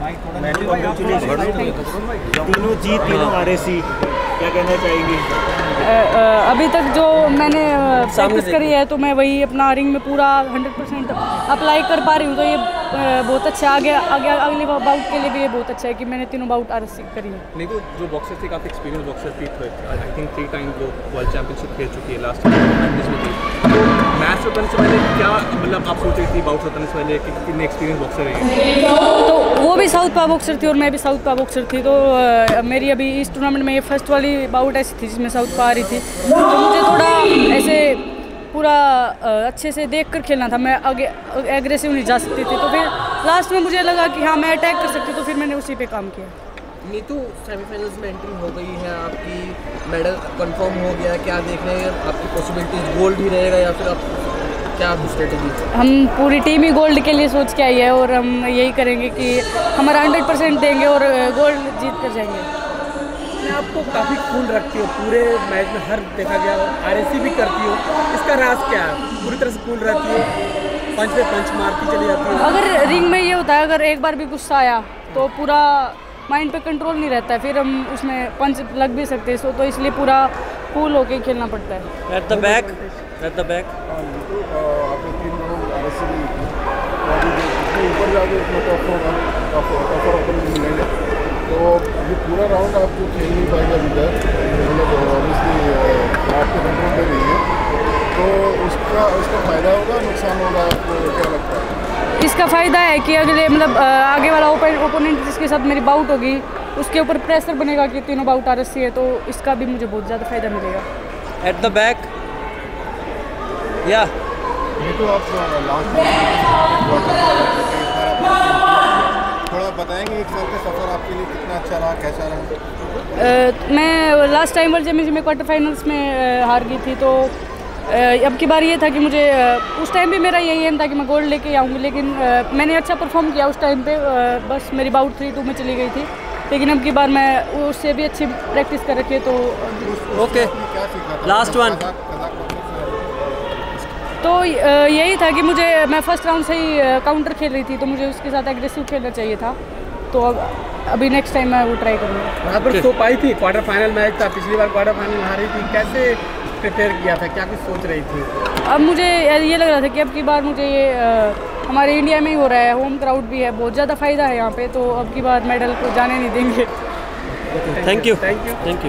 मैंने तीनों जीत तीनों आरएसी क्या कहना चाहेंगी? अभी तक जो मैंने प्रैक्टिस करी है तो मैं वही अपना रिंग में पूरा 100% अप्लाई कर पा रही हूँ, तो ये बहुत अच्छा है। आगे अगले बाउट के लिए भी ये बहुत अच्छा है कि मैंने तीनों बाउट आरएसी करी है। नहीं तो जो बॉक्सर थी काफ़ी एक्सपीरियंस बॉक्सर थी, आई थिंक 3 टाइम वो वर्ल्ड चैम्पियनशिप खेल चुकी है, लास्ट मैच से पहले क्या मतलब आप सोच रही थी बाउट से पहले कि कितने एक्सपीरियंस बॉक्सर है? तो वो भी साउथ पा बॉक्सर थी और मैं भी साउथ पा बॉक्सर थी, तो मेरी अभी इस टूर्नामेंट में ये फर्स्ट वाली बाउट ऐसी थी जिसमें साउथ पा आ रही थी, तो मुझे थोड़ा ऐसे पूरा अच्छे से देख कर खेलना था, मैं आगे एग्रेसिव नहीं जा सकती थी। तो फिर लास्ट में मुझे लगा कि हाँ मैं अटैक कर सकती, तो फिर मैंने उसी पे काम किया। नीतू, सेमीफाइनल्स में एंट्री हो गई है आपकी, मेडल कन्फर्म हो गया, क्या देख रहे हैं आपकी पॉसिबिलिटीज? गोल्ड ही रहेगा या फिर आप क्या स्ट्रेटेजी? हम पूरी टीम ही गोल्ड के लिए सोच के आई है और हम यही करेंगे कि हमारा 100% देंगे और गोल्ड जीत कर जाएंगे। आपको काफ़ी कूल रखती हो, पूरे मैच में हर देखा गया और आरएसी भी करती हो, इसका राज क्या है? पूरी तरह से कूल रहती हो, पंच पे पंच मारती चली जाती हो। अगर रिंग में ये होता है अगर एक बार भी गुस्सा आया तो पूरा माइंड पर कंट्रोल नहीं रहता है, फिर हम उसमें पंच लग भी सकते हैं, सो तो इसलिए पूरा कूल होकर खेलना पड़ता है। At the back आपने टीम में आरएसी भी ऊपर जाके इतना टफ होगा मिलेगा, तो ये पूरा राउंड आपको खेल नहीं पाएगा इधर, मतलब ऑब्वियसली आपके कंट्रोल में नहीं है, तो उसका फ़ायदा होगा नुकसान होगा, आपको क्या लगता है? इसका फ़ायदा है कि अगले मतलब आगे वाला ओपोनेंट जिसके साथ मेरी बाउट होगी उसके ऊपर प्रेशर बनेगा कि तीनों बाउट आरएसी है, तो इसका भी मुझे बहुत ज़्यादा फ़ायदा मिलेगा। एट द बैक या नीतू, आप लास्ट थोड़ा बताएंगे एक साल का सफ़र आपके लिए कितना अच्छा रहा, कैसा रहा? मैं लास्ट टाइम वर्ल्ड चैम्पियनशिप में क्वार्टर फाइनल्स में हार गई थी, तो अब की बार ये था कि मुझे उस टाइम भी मेरा यही एम था कि मैं गोल्ड लेके आऊँगी, लेकिन मैंने अच्छा परफॉर्म किया उस टाइम पे, बस मेरी बाउट 3-2 में चली गई थी, लेकिन अब की बार मैं उससे भी अच्छी प्रैक्टिस कर रखी है। तो ओके, लास्ट वन तो यही था कि मुझे मैं फर्स्ट राउंड से ही काउंटर खेल रही थी, तो मुझे उसके साथ एग्रेसिव खेलना चाहिए था, तो अभी नेक्स्ट टाइम मैं वो ट्राई करूँगा। वहाँ पर सो पाई थी, क्वार्टर फाइनल मैच था, पिछली बार क्वार्टर फाइनल हारी थी, कैसे प्रिपेयर किया था, क्या कुछ सोच रही थी? अब मुझे ये लग रहा था कि अब की बार मुझे ये हमारे इंडिया में ही हो रहा है, होम क्राउड भी है, बहुत ज़्यादा फ़ायदा है यहाँ पर, तो अब की बार मेडल को जाने नहीं देंगे। Thank you